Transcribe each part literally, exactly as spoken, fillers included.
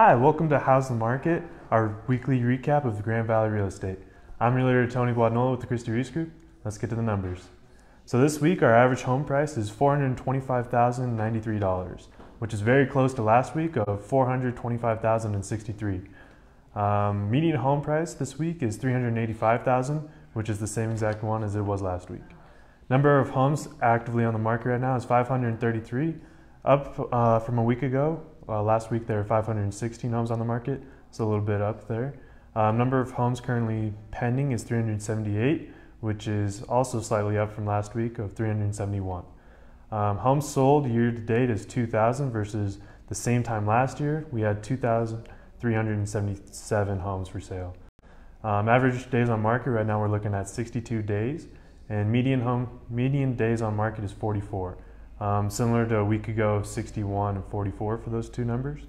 Hi, welcome to How's the Market, our weekly recap of the Grand Valley Real Estate. I'm Realtor Tony Guadagnola with the Christie Reese Group. Let's get to the numbers. So this week, our average home price is four hundred twenty-five thousand ninety-three dollars, which is very close to last week of four hundred twenty-five thousand sixty-three dollars. Um, median home price this week is three hundred eighty-five thousand dollars, which is the same exact one as it was last week. Number of homes actively on the market right now is five hundred thirty-three, up uh, from a week ago. Uh, last week there were five hundred sixteen homes on the market, so a little bit up there. Um, number of homes currently pending is three hundred seventy-eight, which is also slightly up from last week of three hundred seventy-one. Um, homes sold year to date is two thousand versus the same time last year. We had two thousand three hundred seventy-seven homes for sale. Um, average days on market right now we're looking at sixty-two days, and median home median days on market is forty-four. Um, similar to a week ago, sixty-one and forty-four for those two numbers.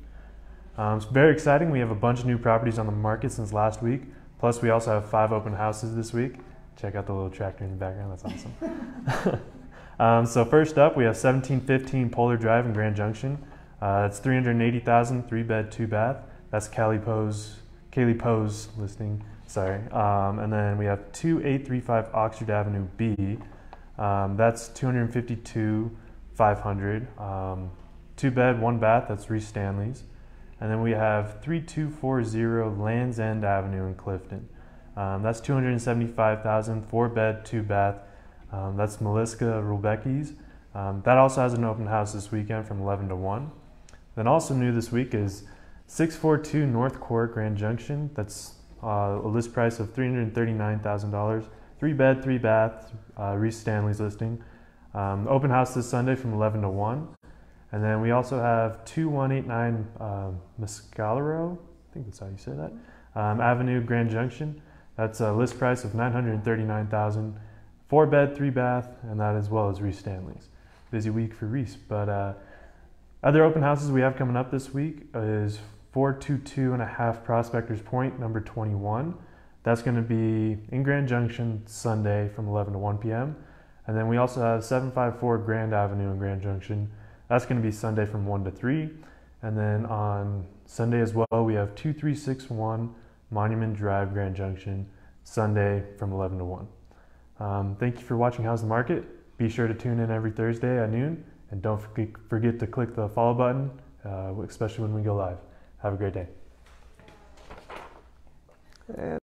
Um, it's very exciting. We have a bunch of new properties on the market since last week. Plus, we also have five open houses this week. Check out the little tractor in the background. That's awesome. um, so first up, we have seventeen fifteen Polar Drive in Grand Junction. Uh, it's three hundred eighty thousand dollars, three-bed, two-bath. That's Kaylee Poe's, Kaylee Poe's listing. Sorry. Um, and then we have two eight three five Oxford Avenue B. Um, that's two hundred fifty-two thousand dollars. five hundred, um, two bed, one bath, that's Reese Stanley's. And then we have three two four zero Lands End Avenue in Clifton. Um, that's two hundred seventy-five thousand, four bed, two bath. Um, that's Melisca Rubecki's. Um, that also has an open house this weekend from eleven to one. Then also new this week is six forty-two North Court Grand Junction. That's uh, a list price of three hundred thirty-nine thousand dollars, three bed, three bath, uh, Reese Stanley's listing. Um, open house this Sunday from eleven to one. And then we also have two one eight nine um, Mescalero, I think that's how you say that, um, Avenue, Grand Junction. That's a list price of nine hundred thirty-nine thousand dollars, four bed, three bath, and that as well as Reese Stanley's. Busy week for Reese. But uh, other open houses we have coming up this week is four twenty-two and a half Prospectors Point, number twenty-one. That's going to be in Grand Junction Sunday from eleven to one p m And then we also have seven fifty-four Grand Avenue in Grand Junction. That's going to be Sunday from one to three. And then on Sunday as well, we have two three six one Monument Drive, Grand Junction, Sunday from eleven to one. Um, thank you for watching How's the Market. Be sure to tune in every Thursday at noon. And don't forget to click the follow button, uh, especially when we go live. Have a great day.